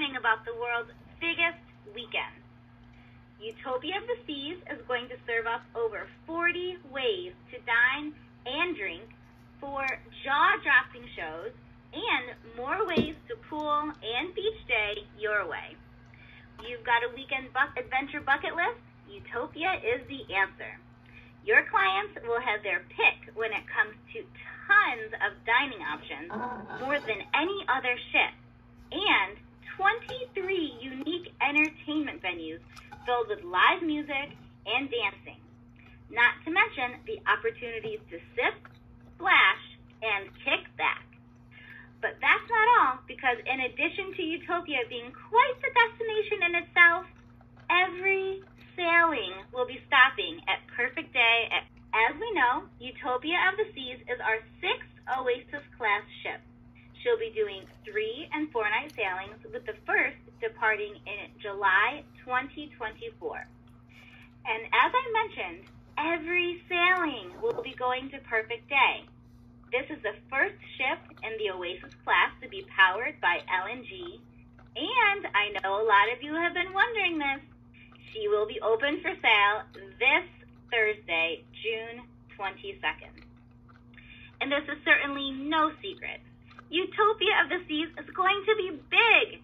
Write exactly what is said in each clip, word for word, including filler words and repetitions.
learning about the world's biggest weekend. Utopia of the Seas is going to serve up over forty ways to dine and drink, for jaw-dropping shows, and more ways to pool and beach day your way. You've got a weekend buck adventure bucket list? Utopia is the answer. Your clients will have their pick when it comes to tons of dining options, more than any other ship, and twenty-three unique entertainment venues filled with live music and dancing. Not to mention the opportunities to sip, splash, and kick back. But that's not all, because in addition to Utopia being quite the destination in itself, every sailing will be stopping at Perfect Day. At, as we know, Utopia of the Seas is our sixth Oasis-class ship. She'll be doing three and four-night sailings, with the first departing in July twenty twenty-four. And as I mentioned, every sailing will be going to Perfect Day. This is the first ship in the Oasis class to be powered by L N G, and I know a lot of you have been wondering this. She will be open for sale this Thursday, June twenty-second. And this is certainly no secret. Utopia of the Seas is going to be big,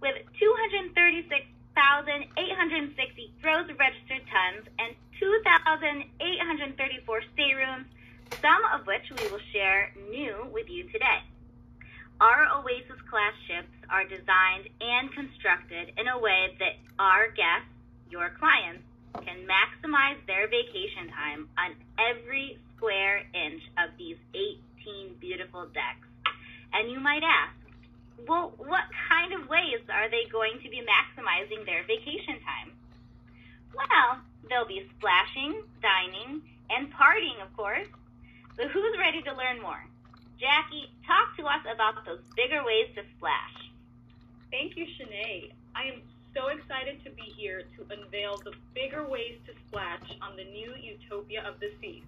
with two hundred thirty-six thousand eight hundred sixty gross registered tons and two thousand eight hundred thirty-four staterooms, some of which we will share new with you today. Our Oasis-class ships are designed and constructed in a way that our guests, your clients, can maximize their vacation time on every square inch of these eighteen beautiful decks. And you might ask, well, what kind of ways are they going to be maximizing their vacation time? Well, they'll be splashing, dining, and partying, of course. So who's ready to learn more? Jackie, talk to us about those bigger ways to splash. Thank you, Shanae. I am so excited to be here to unveil the bigger ways to splash on the new Utopia of the Seas.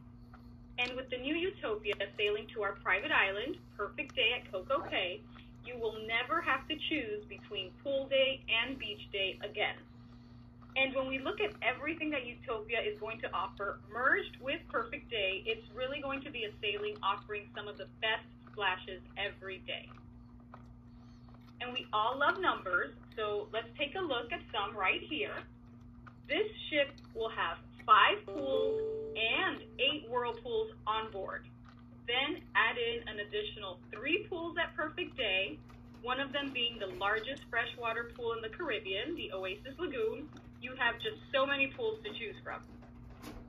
And with the new Utopia sailing to our private island, Perfect Day at Coco Cay, you will never have to choose between pool day and beach day again. And when we look at everything that Utopia is going to offer, merged with Perfect Day, it's really going to be a sailing offering some of the best splashes every day. And we all love numbers, so let's take a look at some right here. This ship will have five pools and eight whirlpools on board. Then add in an additional three pools at Perfect Day, one of them being the largest freshwater pool in the Caribbean, the Oasis Lagoon. You have just so many pools to choose from.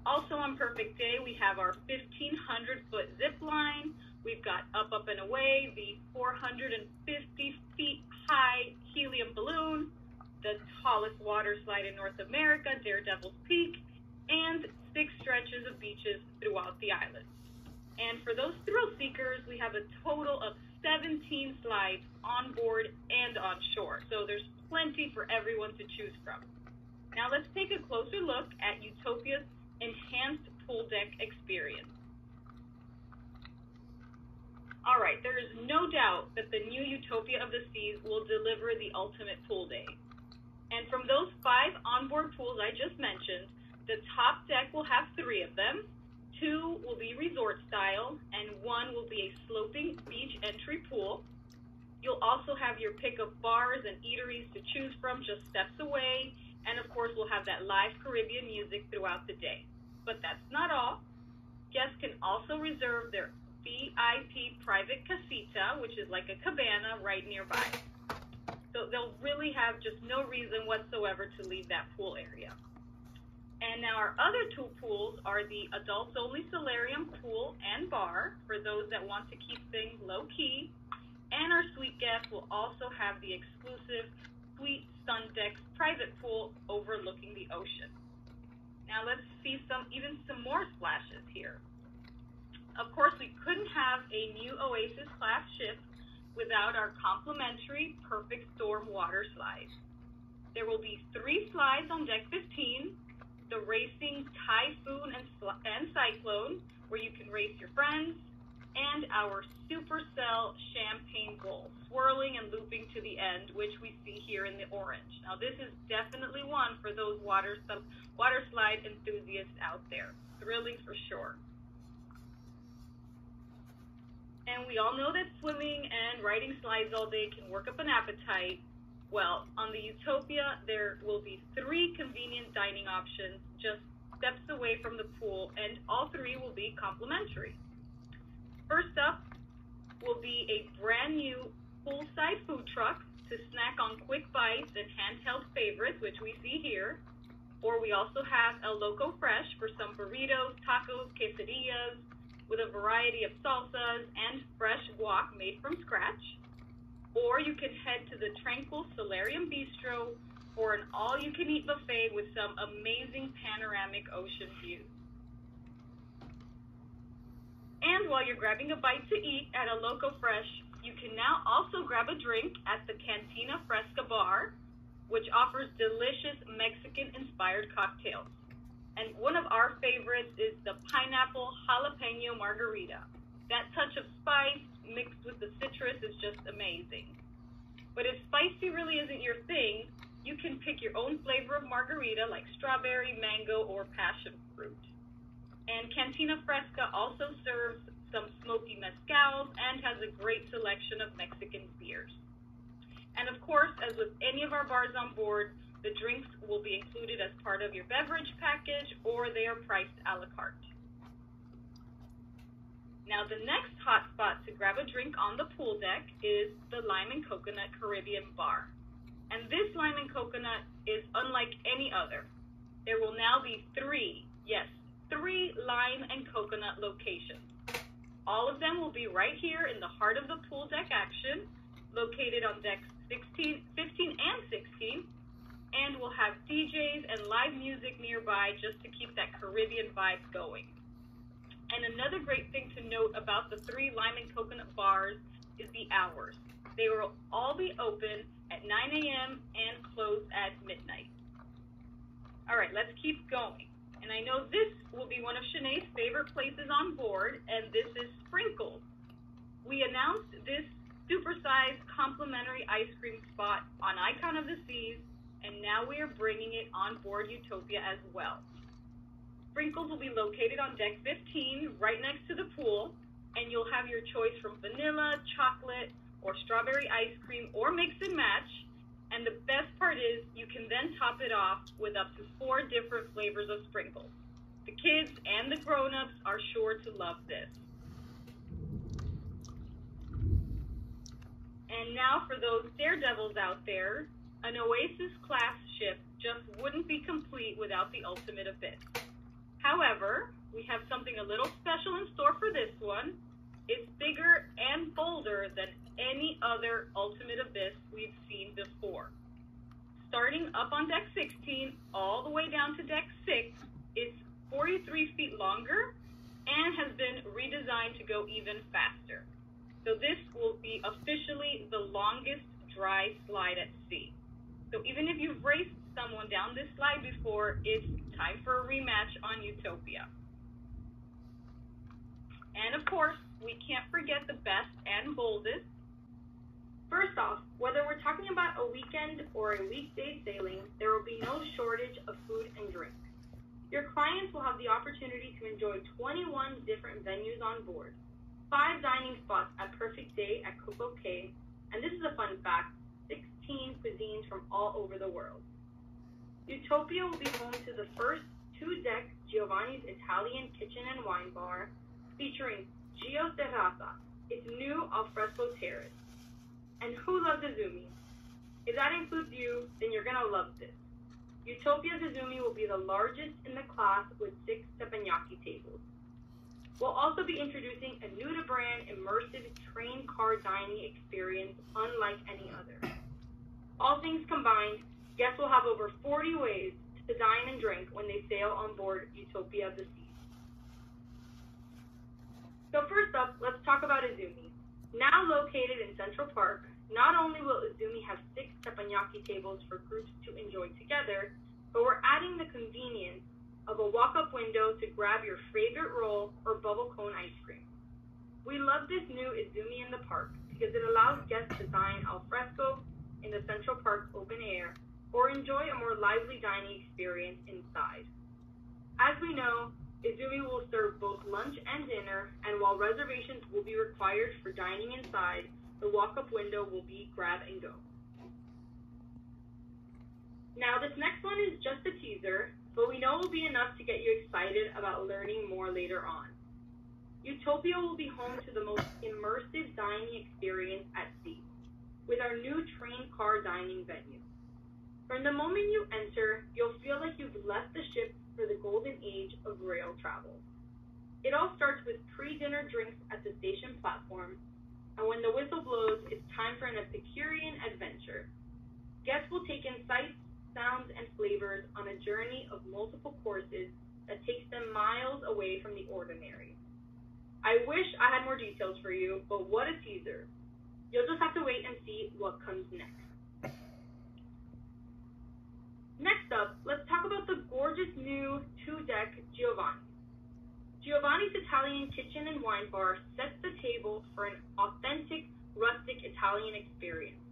Also on Perfect Day, we have our fifteen hundred foot zip line. We've got Up, Up and Away, the four hundred fifty feet high helium balloon, the tallest water slide in North America, Daredevil's Peak, and six stretches of beaches throughout the island. And for those thrill seekers, we have a total of seventeen slides on board and on shore. So there's plenty for everyone to choose from. Now let's take a closer look at Utopia's enhanced pool deck experience. All right, there is no doubt that the new Utopia of the Seas will deliver the ultimate pool day. And from those five onboard pools I just mentioned, the top deck will have three of them. Two will be resort style, and one will be a sloping beach entry pool. You'll also have your pick of bars and eateries to choose from just steps away, and of course we'll have that live Caribbean music throughout the day. But that's not all. Guests can also reserve their V I P private casita, which is like a cabana right nearby. So they'll really have just no reason whatsoever to leave that pool area. And now our other two pools are the adults-only solarium pool and bar for those that want to keep things low-key. And our suite guests will also have the exclusive suite sun decks private pool overlooking the ocean. Now let's see some, even some more splashes here. Of course, we couldn't have a new Oasis class ship without our complimentary Perfect Storm water slide. There will be three slides on deck fifteen. The racing Typhoon and, and Cyclone, where you can race your friends, and our Supercell champagne bowl, swirling and looping to the end, which we see here in the orange. Now, this is definitely one for those water, sub, water slide enthusiasts out there. Thrilling for sure. And we all know that swimming and riding slides all day can work up an appetite. Well, on the Utopia, there will be three convenient dining options just steps away from the pool, and all three will be complimentary. First up will be a brand new poolside food truck to snack on quick bites and handheld favorites, which we see here. Or we also have El Loco Fresh for some burritos, tacos, quesadillas, with a variety of salsas and fresh guac made from scratch. Or you can head to the tranquil Solarium Bistro for an all-you-can-eat buffet with some amazing panoramic ocean views. And while you're grabbing a bite to eat at El Loco Fresh, you can now also grab a drink at the Cantina Fresca Bar, which offers delicious Mexican-inspired cocktails. And one of our favorites is the Pineapple Jalapeno Margarita. That touch of spice mixed with the citrus is just amazing. But if spicy really isn't your thing, you can pick your own flavor of margarita like strawberry, mango, or passion fruit. And Cantina Fresca also serves some smoky mezcals and has a great selection of Mexican beers. And of course, as with any of our bars on board, the drinks will be included as part of your beverage package, or they are priced a la carte. Now, the next hot spot to grab a drink on the pool deck is the Lime and Coconut Caribbean Bar. And this Lime and Coconut is unlike any other. There will now be three, yes, three Lime and Coconut locations. All of them will be right here in the heart of the pool deck action, located on decks sixteen, fifteen, and sixteen, and we'll have D Js and live music nearby just to keep that Caribbean vibe going. And another great thing to note about the three Lime and Coconut bars is the hours. They will all be open at nine A M and close at midnight. All right, let's keep going. And I know this will be one of Shanae's favorite places on board, and this is Sprinkles. We announced this supersized complimentary ice cream spot on Icon of the Seas, and now we are bringing it on board Utopia as well. Sprinkles will be located on deck fifteen, right next to the pool, and you'll have your choice from vanilla, chocolate, or strawberry ice cream, or mix and match. And the best part is you can then top it off with up to four different flavors of Sprinkles. The kids and the grown-ups are sure to love this. And now for those daredevils out there, an Oasis class ship just wouldn't be complete without the Ultimate Abyss. However, we have something a little special in store for this one. It's bigger and bolder than any other Ultimate Abyss we've seen before. Starting up on deck sixteen, all the way down to deck six, it's forty-three feet longer and has been redesigned to go even faster. So this will be officially the longest dry slide at sea. So even if you've raced someone down this slide before, it's time for a rematch on Utopia. And of course, we can't forget the best and boldest. First off, whether we're talking about a weekend or a weekday sailing, there will be no shortage of food and drink. Your clients will have the opportunity to enjoy twenty-one different venues on board, five dining spots at Perfect Day at Coco Cay, and this is a fun fact, sixteen cuisines from all over the world. Utopia will be home to the first two-deck Giovanni's Italian Kitchen and Wine Bar, featuring Gio Terraza, its new alfresco terrace. And who loves Izumi? If that includes you, then you're gonna love this. Utopia's Izumi will be the largest in the class with six teppanyaki tables. We'll also be introducing a new-to-brand immersive train car dining experience unlike any other. All things combined, guests will have over forty ways to dine and drink when they sail on board Utopia of the Seas. So first up, let's talk about Izumi. Now located in Central Park, not only will Izumi have six teppanyaki tables for groups to enjoy together, but we're adding the convenience of a walk-up window to grab your favorite roll or bubble cone ice cream. We love this new Izumi in the park because it allows guests to dine al fresco in the Central Park open air or enjoy a more lively dining experience inside. As we know, Izumi will serve both lunch and dinner, and while reservations will be required for dining inside, the walk-up window will be grab and go. Now, this next one is just a teaser, but we know it will be enough to get you excited about learning more later on. Utopia will be home to the most immersive dining experience at sea, with our new train car dining venue. From the moment you enter, you'll feel like you've left the ship for the golden age of rail travel. It all starts with pre-dinner drinks at the station platform, and when the whistle blows, it's time for an Epicurean adventure. Guests will take in sights, sounds, and flavors on a journey of multiple courses that takes them miles away from the ordinary. I wish I had more details for you, but what a teaser. You'll just have to wait and see what comes next. Next up, let's talk about the gorgeous new two-deck Giovanni's. Giovanni's Italian Kitchen and Wine Bar sets the table for an authentic, rustic Italian experience.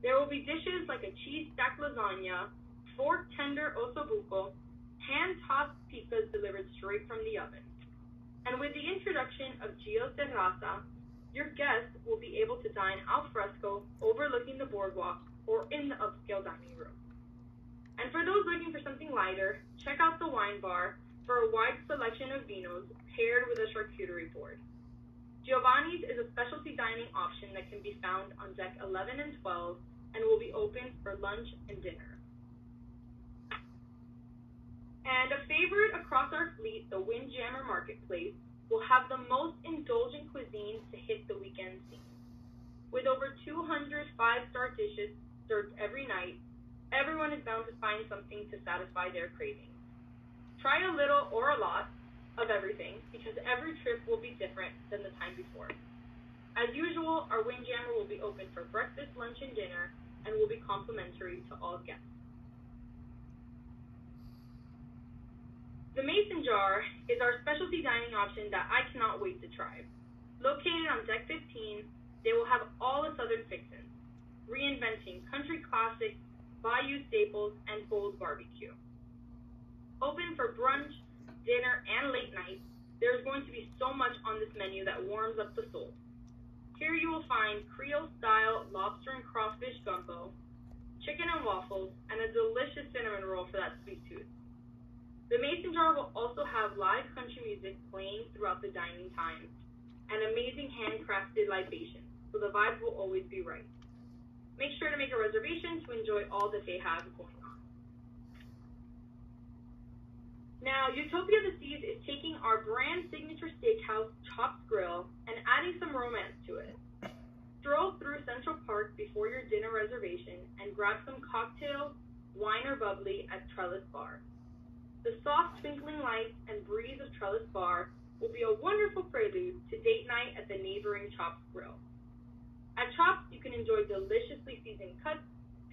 There will be dishes like a cheese-stacked lasagna, fork tender ossobuco, hand-tossed pizzas delivered straight from the oven. And with the introduction of Gio Terraza, your guests will be able to dine al fresco, overlooking the boardwalk, or in the upscale dining room. And for those looking for something lighter, check out the wine bar for a wide selection of vinos paired with a charcuterie board. Giovanni's is a specialty dining option that can be found on deck eleven and twelve and will be open for lunch and dinner. And a favorite across our fleet, the Windjammer Marketplace, will have the most indulgent cuisines to hit the weekend scene. With over two hundred five-star dishes served every night, everyone is bound to find something to satisfy their cravings. Try a little or a lot of everything, because every trip will be different than the time before. As usual, our Windjammer will be open for breakfast, lunch, and dinner, and will be complimentary to all guests. The Mason Jar is our specialty dining option that I cannot wait to try. Located on deck fifteen, they will have all the southern fixins, reinventing country classics, bayou staples, and bold barbecue. Open for brunch, dinner, and late night, there's going to be so much on this menu that warms up the soul. Here you will find Creole-style lobster and crawfish gumbo, chicken and waffles, and a delicious cinnamon roll for that sweet tooth. The Mason Jar will also have live country music playing throughout the dining time and amazing handcrafted libations, so the vibes will always be right. Make sure to make a reservation to enjoy all that they have going on. Now, Utopia of the Seas is taking our brand signature steakhouse, Chop's Grill, and adding some romance to it. Stroll through Central Park before your dinner reservation and grab some cocktails, wine or bubbly at Trellis Bar. The soft twinkling lights and breeze of Trellis Bar will be a wonderful prelude to date night at the neighboring Chop's Grill. At Chop's, you can enjoy deliciously seasoned cuts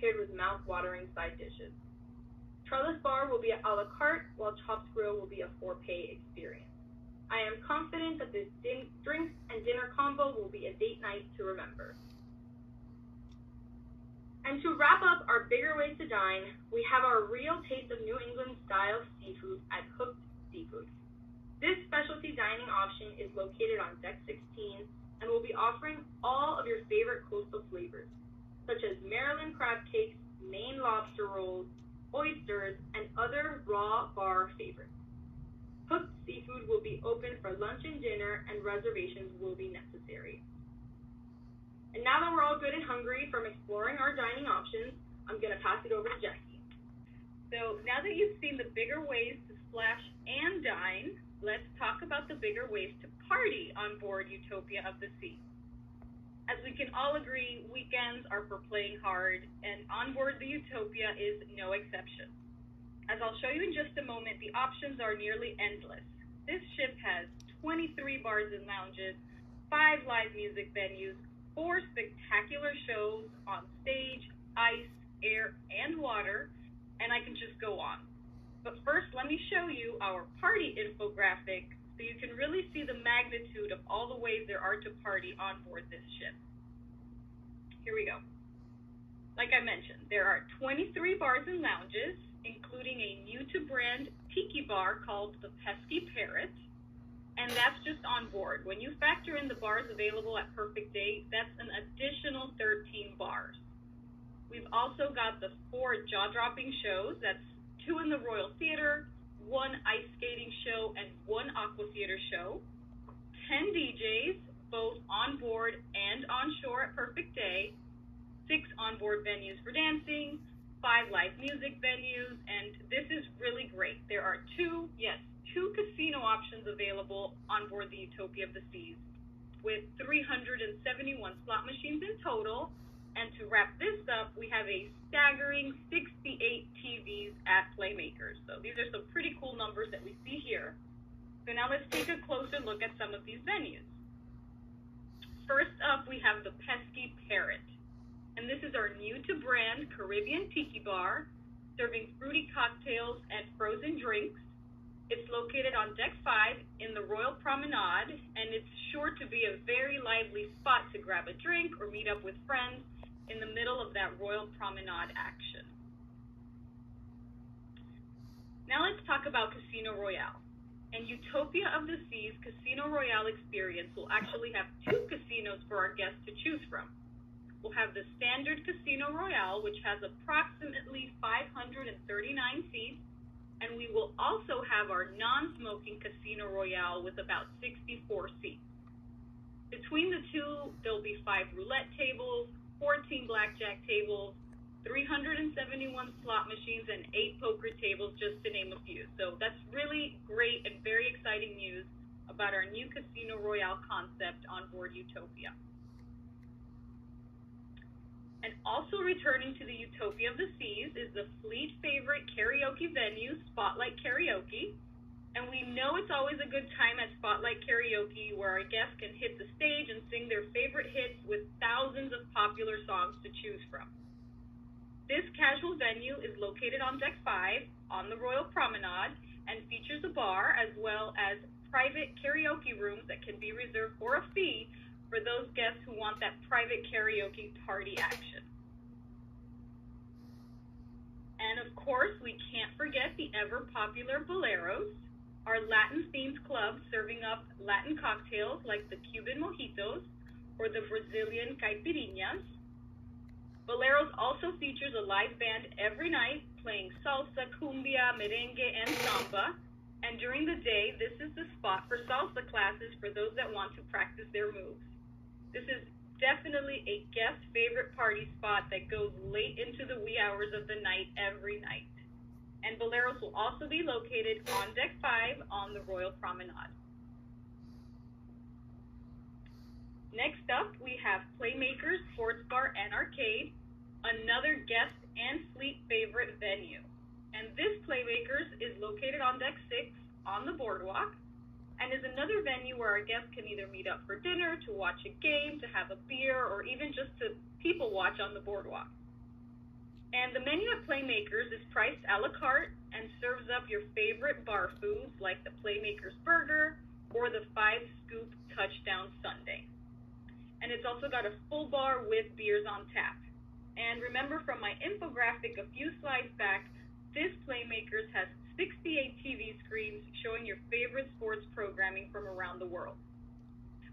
paired with mouth-watering side dishes. Trellis Bar will be a la carte, while Chop's Grill will be a for-pay experience. I am confident that this din drinks and dinner combo will be a date night to remember. And to wrap up our bigger ways to dine, we have our real taste of New England-style seafood at Hooked Seafood. This specialty dining option is located on deck sixteen and will be offering all of your favorite coastal flavors, such as Maryland crab cakes, Maine lobster rolls, oysters, and other raw bar favorites. Hooked Seafood will be open for lunch and dinner, and reservations will be necessary. And now that we're all good and hungry from exploring our dining options, I'm going to pass it over to Jackie. So now that you've seen the bigger ways to splash and dine, let's talk about the bigger ways to party on board Utopia of the Sea. As we can all agree, weekends are for playing hard, and on board the Utopia is no exception. As I'll show you in just a moment, the options are nearly endless. This ship has twenty-three bars and lounges, five live music venues, four spectacular shows on stage, ice, air, and water, and I can just go on. But first, let me show you our party infographic so you can really see the magnitude of all the ways there are to party on board this ship. Here we go. Like I mentioned, there are twenty-three bars and lounges, including a new-to-brand tiki bar called the Pesky Parrot, and that's just on board. When you factor in the bars available at Perfect Day, that's an additional thirteen bars. We've also got the four jaw-dropping shows. That's two in the Royal Theater, one ice skating show, and one aqua theater show. ten D Js, both on board and on shore at Perfect Day, six onboard venues for dancing, five live music venues, and this is really great. There are two, yes, two casino options available on board the Utopia of the Seas, with three hundred seventy-one slot machines in total. And to wrap this up, we have a staggering sixty-eight T Vs at Playmakers. So these are some pretty cool numbers that we see here. So now let's take a closer look at some of these venues. First up, we have the Pesky Parrot. And this is our new-to-brand Caribbean tiki bar, serving fruity cocktails and frozen drinks. It's located on Deck five in the Royal Promenade, and it's sure to be a very lively spot to grab a drink or meet up with friends in the middle of that Royal Promenade action. Now let's talk about Casino Royale. And Utopia of the Seas Casino Royale experience will actually have two casinos for our guests to choose from. We'll have the standard Casino Royale, which has approximately five hundred thirty-nine seats, and we will also have our non-smoking Casino Royale with about sixty-four seats. Between the two, there'll be five roulette tables, fourteen blackjack tables, three hundred seventy-one slot machines, and eight poker tables, just to name a few. So that's really great and very exciting news about our new Casino Royale concept on board Utopia. And also returning to the Utopia of the Seas is the fleet favorite karaoke venue, Spotlight Karaoke. And we know it's always a good time at Spotlight Karaoke, where our guests can hit the stage and sing their favorite hits with thousands of popular songs to choose from. This casual venue is located on Deck five on the Royal Promenade and features a bar as well as private karaoke rooms that can be reserved for a fee for those guests who want that private karaoke party action. And of course, we can't forget the ever-popular Boleros, our Latin-themed club serving up Latin cocktails like the Cuban mojitos or the Brazilian caipirinhas. Boleros also features a live band every night playing salsa, cumbia, merengue, and samba. And during the day, this is the spot for salsa classes for those that want to practice their moves. This is definitely a guest favorite party spot that goes late into the wee hours of the night every night. And Boleros will also be located on Deck five on the Royal Promenade. Next up, we have Playmakers Sports Bar and Arcade, another guest and fleet favorite venue. And this Playmakers is located on Deck six on the boardwalk, and is another venue where our guests can either meet up for dinner, to watch a game, to have a beer, or even just to people watch on the boardwalk. And the menu at Playmakers is priced a la carte and serves up your favorite bar foods like the Playmakers Burger or the five-scoop Touchdown Sundae. And it's also got a full bar with beers on tap. And remember from my infographic a few slides back, this Playmakers has sixty-eight T V screens showing your favorite sports programming from around the world.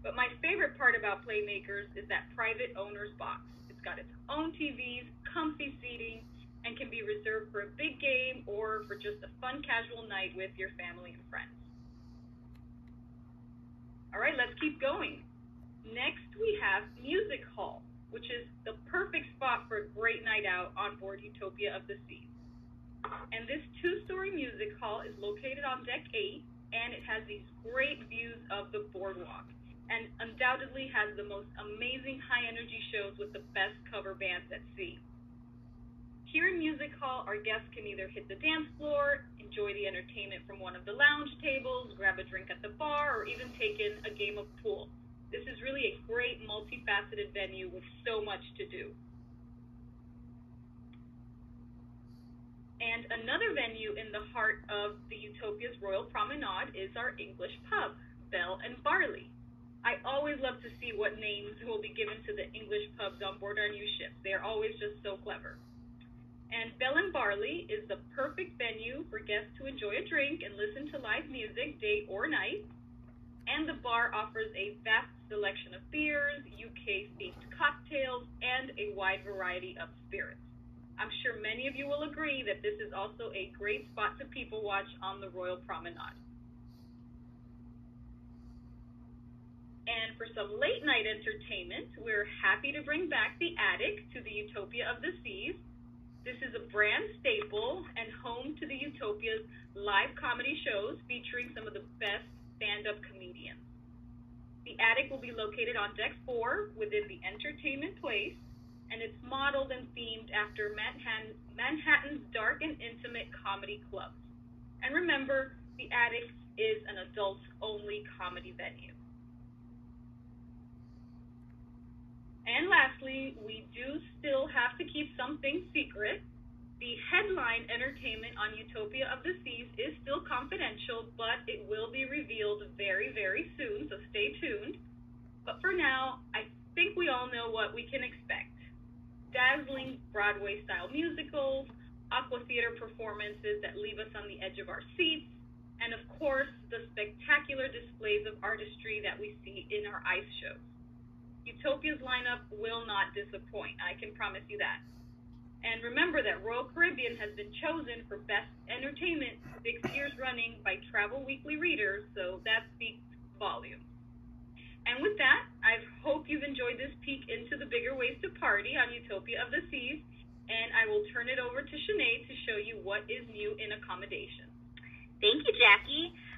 But my favorite part about Playmakers is that private owner's box. It's got its own T Vs, comfy seating, and can be reserved for a big game or for just a fun casual night with your family and friends. All right, let's keep going. Next, we have Music Hall, which is the perfect spot for a great night out on board Utopia of the Seas. And this two-story music hall is located on Deck eight, and it has these great views of the boardwalk, and undoubtedly has the most amazing high-energy shows with the best cover bands at sea. Here in Music Hall, our guests can either hit the dance floor, enjoy the entertainment from one of the lounge tables, grab a drink at the bar, or even take in a game of pool. This is really a great multifaceted venue with so much to do. And another venue in the heart of the Utopia's Royal Promenade is our English pub, Bell and Barley. I always love to see what names will be given to the English pubs on board our new ship. They're always just so clever. And Bell and Barley is the perfect venue for guests to enjoy a drink and listen to live music day or night. And the bar offers a vast selection of beers, U K-themed cocktails, and a wide variety of spirits. I'm sure many of you will agree that this is also a great spot to people watch on the Royal Promenade. And for some late night entertainment, we're happy to bring back The Attic to the Utopia of the Seas. This is a brand staple and home to the Utopia's live comedy shows featuring some of the best stand-up comedians. The Attic will be located on deck four within the entertainment place, and it's modeled and themed after Manhattan, Manhattan's dark and intimate comedy clubs. And remember, The Attic is an adults-only comedy venue. And lastly, we do still have to keep something secret. The headline entertainment on Utopia of the Seas is still confidential, but it will be revealed very, very soon, so stay tuned. But for now, I think we all know what we can expect. Dazzling Broadway-style musicals, aqua theater performances that leave us on the edge of our seats, and of course, the spectacular displays of artistry that we see in our ice shows. Utopia's lineup will not disappoint, I can promise you that. And remember that Royal Caribbean has been chosen for Best Entertainment six years running by Travel Weekly readers, so that speaks volumes. And with that, I hope you've enjoyed this peek into the bigger ways to party on Utopia of the Seas, and I will turn it over to Shanae to show you what is new in accommodation. Thank you, Jackie.